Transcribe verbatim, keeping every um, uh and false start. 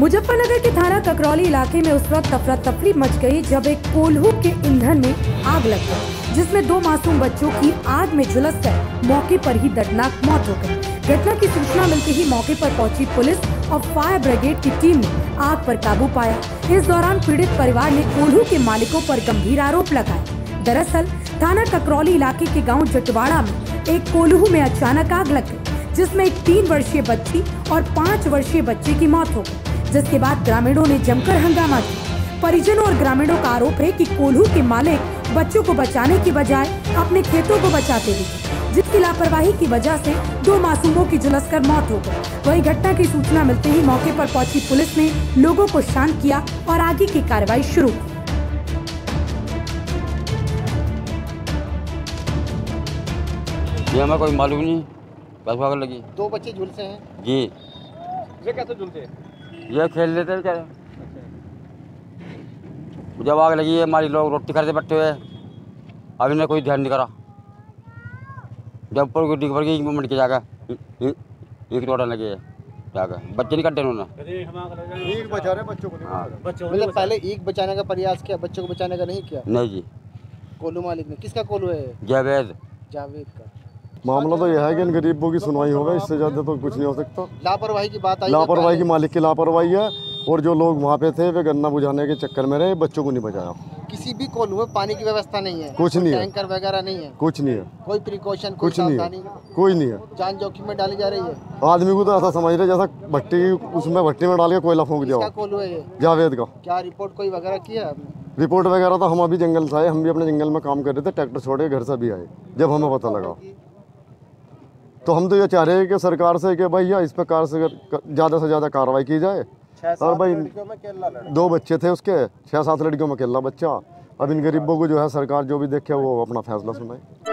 मुजफ्फरनगर के थाना ककरौली इलाके में उस वक्त अफरा तफरी मच गई जब एक कोल्हू के ईंधन में आग लग गई, जिसमें दो मासूम बच्चों की आग में झुलस कर मौके पर ही दर्दनाक मौत हो गई। घटना की सूचना मिलते ही मौके पर पहुंची पुलिस और फायर ब्रिगेड की टीम ने आग पर काबू पाया। इस दौरान पीड़ित परिवार ने कोल्हू के मालिकों पर गंभीर आरोप लगाए। दरअसल थाना ककरौली इलाके के गाँव जटवाड़ा में एक कोल्हू में अचानक आग लग गई, जिसमें एक तीन वर्षीय बच्ची और पाँच वर्षीय बच्चे की मौत हो गई, जिसके बाद ग्रामीणों ने जमकर हंगामा किया। परिजनों और ग्रामीणों का आरोप है कि कोल्हू के मालिक बच्चों को बचाने की बजाय अपने खेतों को बचाते दिखे, जिसकी लापरवाही की वजह से दो मासूमों की झुलसकर मौत हो गई। वहीं घटना की सूचना मिलते ही मौके पर पहुंची पुलिस ने लोगों को शांत किया और आगे की कार्रवाई शुरू की। ये हमें कोई मालूम नहीं, बस आग लगी। दो बच्चे झुलसे हैं जी। ये कैसे झुलसे? ये खेल लेते हैं बेचारे। जब आग लगी है हमारी लोग रोटी खाते बैठे हुए, अभी ने कोई ध्यान नहीं करा। जब ऊपर को डिग गई मटके जाकर एक टोटा लगे जाकर बच्चे नहीं कटे उन्होंने। एक बचा रहे बच्चों को, मतलब पहले एक बचाने का प्रयास किया, बच्चों को बचाने का नहीं किया। नहीं जी। कोल्हू मालिक ने, किसका कोल्हू है? जावेद। जावेद का मामला तो यह है कि इन गरीबों की सुनवाई होगा, इससे ज़्यादा तो कुछ नहीं हो सकता। लापरवाही की बात आई, लापरवाही की मालिक की लापरवाही है, और जो लोग वहाँ पे थे वे गन्ना बुझाने के चक्कर में रहे, बच्चों को नहीं बचाया। किसी भी कोल्हू में पानी की व्यवस्था नहीं है, कुछ नहीं है, टैंकर वगैरह नहीं है, कुछ नहीं है, कोई प्रिकॉशन कुछ नहीं है, कोई नहीं है। जान जोखिम में डाली जा रही है। आदमी को तो ऐसा समझ रहे जैसा भट्टी, उसमें भट्टी में डाल के कोयला फूंक दिया। कोल्हू है जावेद का। क्या रिपोर्ट कोई वगैरह किया है? रिपोर्ट वगैरह तो हम अभी जंगल से आए, हम भी अपने जंगल में काम कर रहे थे, ट्रैक्टर छोड़ के घर से भी आए जब हमें पता लगा। तो हम तो ये चाह रहे हैं कि सरकार से कि भैया इस पर कार से ज़्यादा से ज़्यादा कार्रवाई की जाए। और भाई दो बच्चे थे उसके, छः सात लड़कियों में अकेला बच्चा। अब इन गरीबों को जो है सरकार जो भी देखे वो अपना फैसला सुनाए।